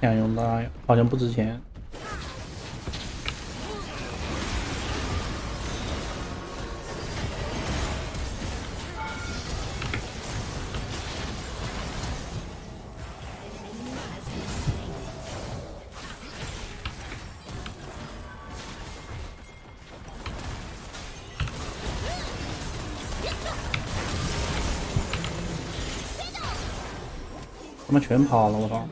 两用的好像不值钱。 他们全跑了，我操！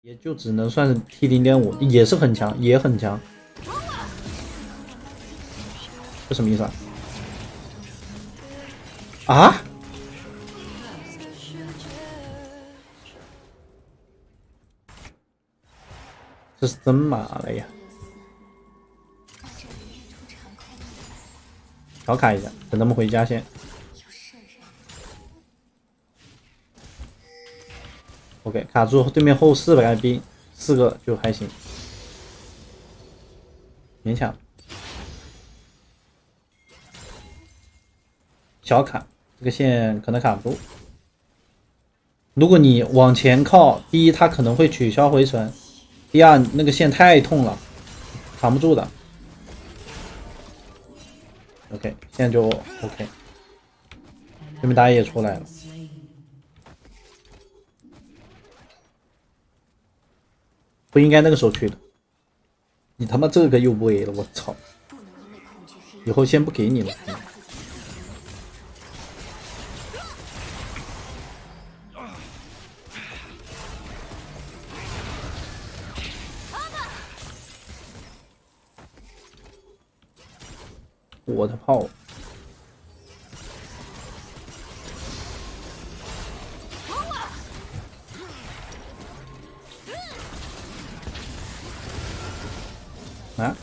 也就只能算是 T0.5， 也是很强，也很强。这什么意思啊？啊？这是真麻了呀！ 小卡一下，等他们回家先。OK， 卡住对面后400个兵，4个就还行，勉强。小卡这个线可能卡不住。如果你往前靠，第一它可能会取消回城，第二那个线太痛了，扛不住的。 OK， 现在就 OK， 对面打野也出来了，不应该那个时候去的。你他妈这个又不 A 了，我操！以后先不给你了。我的炮！啊！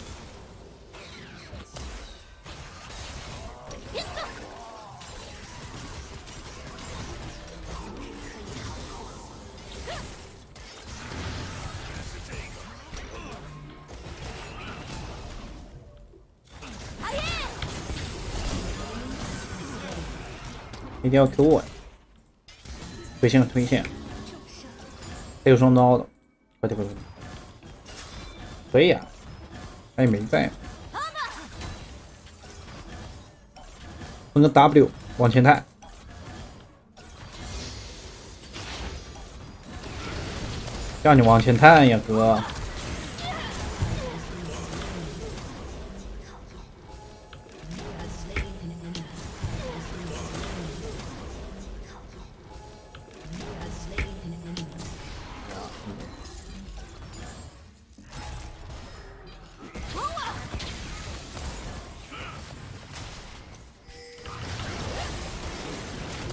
一定要 Q 我！推线推线，还有双刀的，快点快点！可以啊，他也没在，分个 W 往前探，让你往前探呀，哥！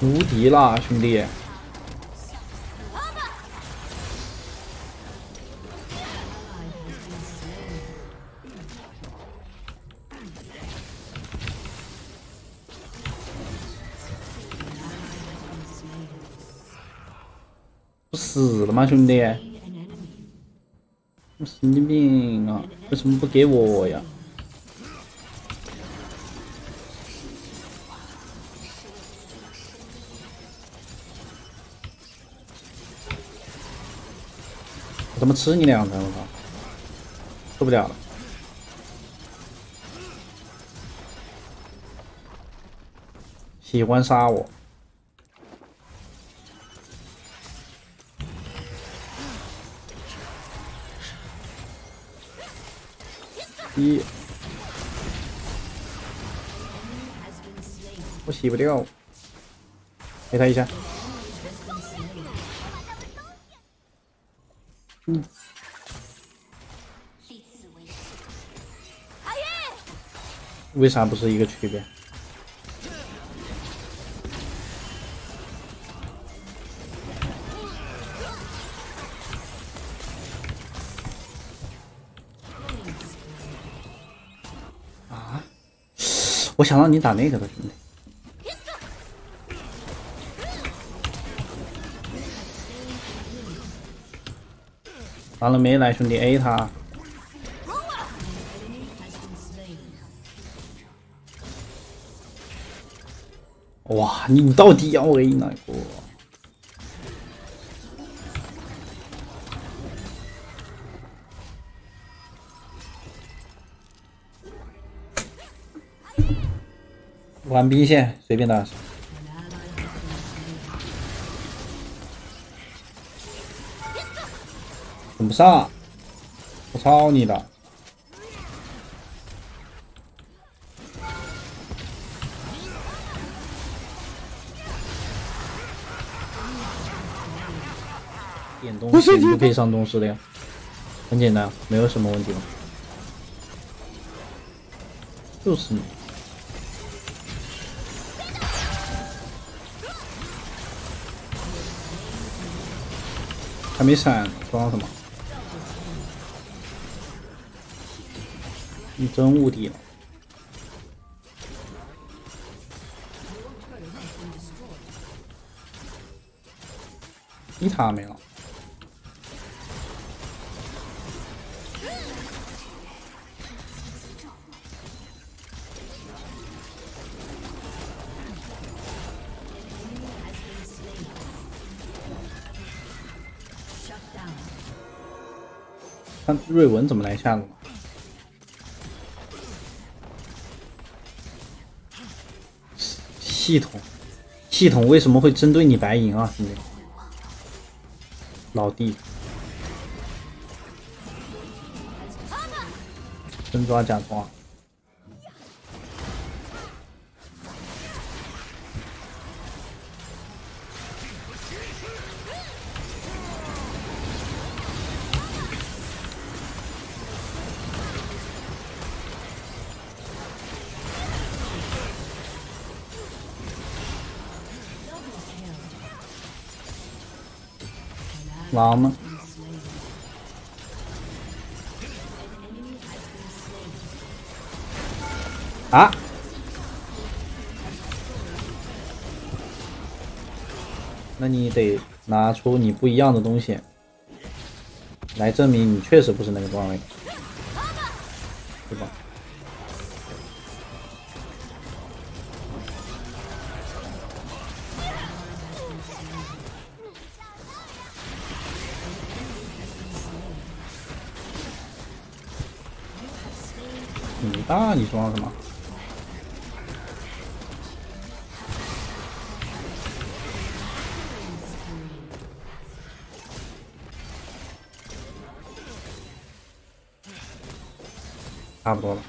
无敌啦，兄弟！不死了吗，兄弟？我神经病啊！为什么不给我呀？ 怎么吃你2层？我靠，受不了了！喜欢杀我，一，我洗不掉，给他一下。 嗯，为啥不是一个区别？啊！我想让你打那个的，兄弟。 完了没来，兄弟 A 他，哇，你到底要 A 哪个？玩 B 线，随便打。 怎么上？我操你的！点东西就可以上东西了呀，很简单，没有什么问题吧？就是你。 还没闪，装什么？你真无敌了！一塔没了，看瑞文怎么来下路。 系统为什么会针对你白银啊？兄弟，老弟，真抓假抓，狼吗？啊！那你得拿出你不一样的东西来证明你确实不是那个段位，对吧？ 你大，你装什么？差不多了。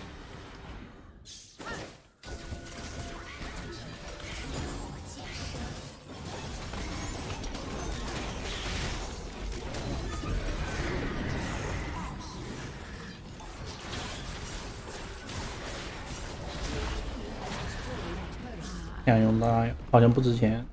想用它好像不值钱。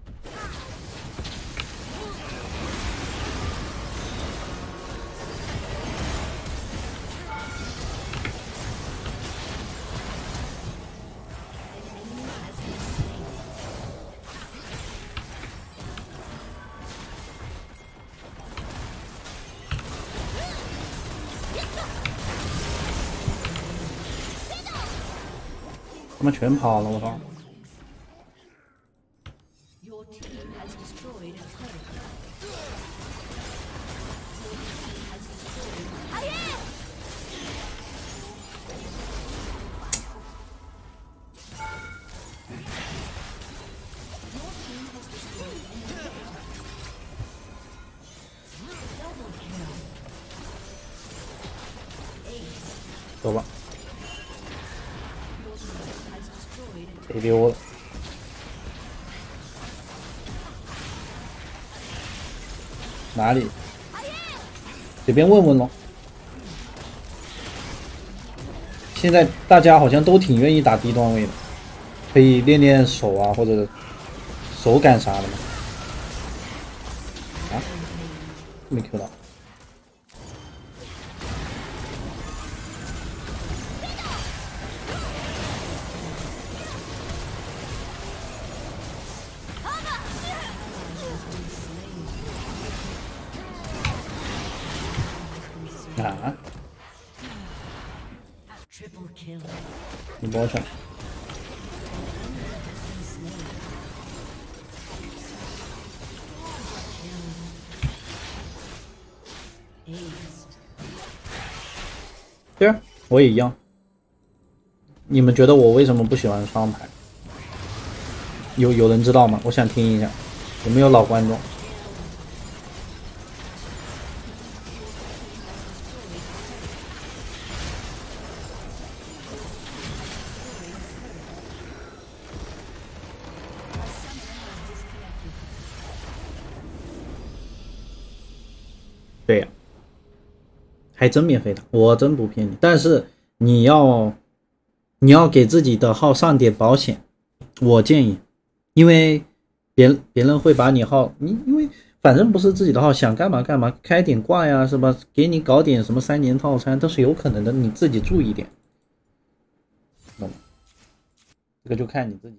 他们全跑了，我操！ 走吧，别丢了。哪里？随便问问咯。现在大家好像都挺愿意打低段位的，可以练练手啊，或者手感啥的嘛。啊，没 Q 到。 啊！你帮我抢！对啊，我也一样。你们觉得我为什么不喜欢双排？有人知道吗？我想听一下，有没有老观众？对呀、啊，还真免费的，我真不骗你。但是你要给自己的号上点保险，我建议，因为别人会把你号，因为反正不是自己的号，想干嘛干嘛，开点挂呀，是吧？给你搞点什么3年套餐都是有可能的，你自己注意点，懂吗？这个就看你自己。